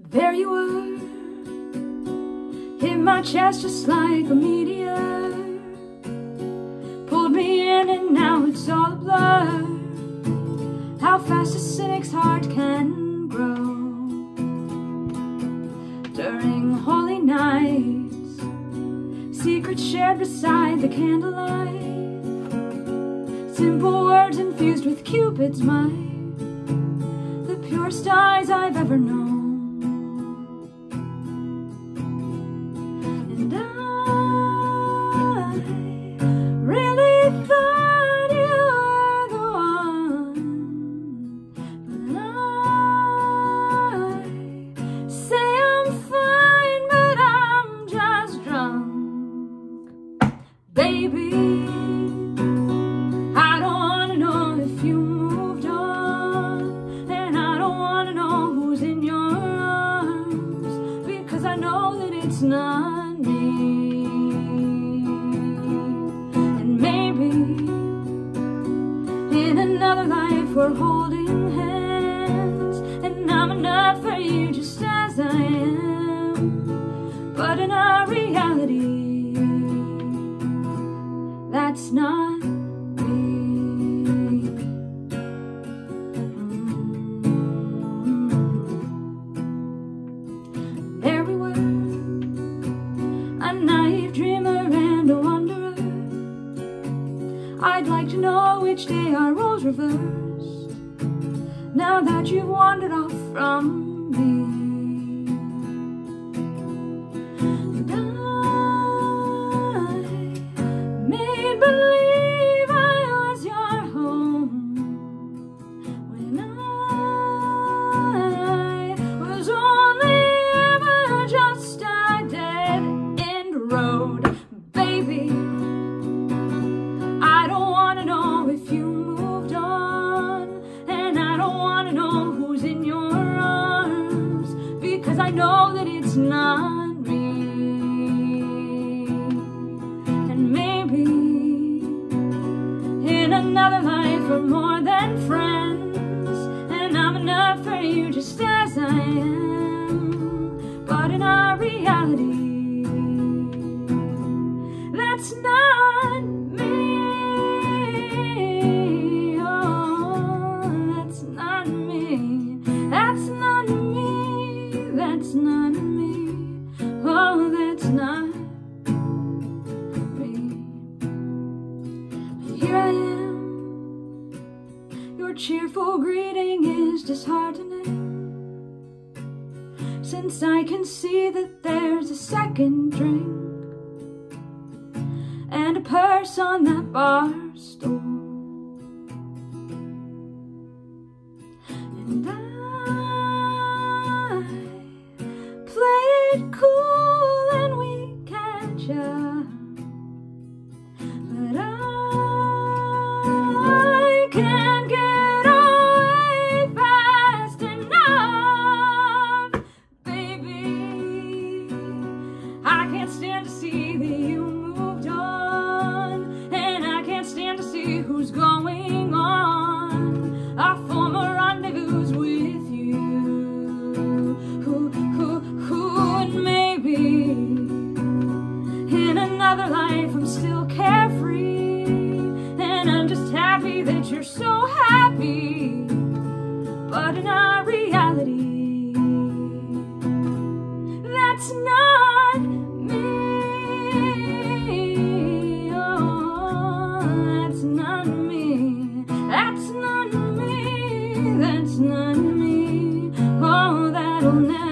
There you were, hit my chest just like a meteor. Pulled me in and now it's all a blur. How fast a cynic's heart can grow. During holy nights, secrets shared beside the candlelight. Simple words infused with Cupid's might, the purest eyes I've ever known. Baby, I don't wanna know if you moved on, and I don't wanna know who's in your arms, because I know that it's not me. And maybe in another life we're holding hands, and I'm enough for you just as I am. But in our reality, that's not me. There we were, a naive dreamer and a wanderer. I'd like to know which day our roles reversed, now that you've wandered off from me. I know that it's not me. And maybe in another life we're more than friends, and I'm enough for you just as I am. But in our reality, that's not me. Oh, that's not me. That's not me. That's not me. Oh, that's not me. Here I am. Your cheerful greeting is disheartening, since I can see that there's a second drink and a purse on that bar stool. And cool and we catch up, but I can't get away fast enough. Baby, I can't stand to see that you moved on, and I can't stand to see who's going on our former rendezvous with you. Another life, I'm still carefree, and I'm just happy that you're so happy. But in our reality, that's not me. Oh, that's not me. That's not me. That's not me. Oh, that'll never.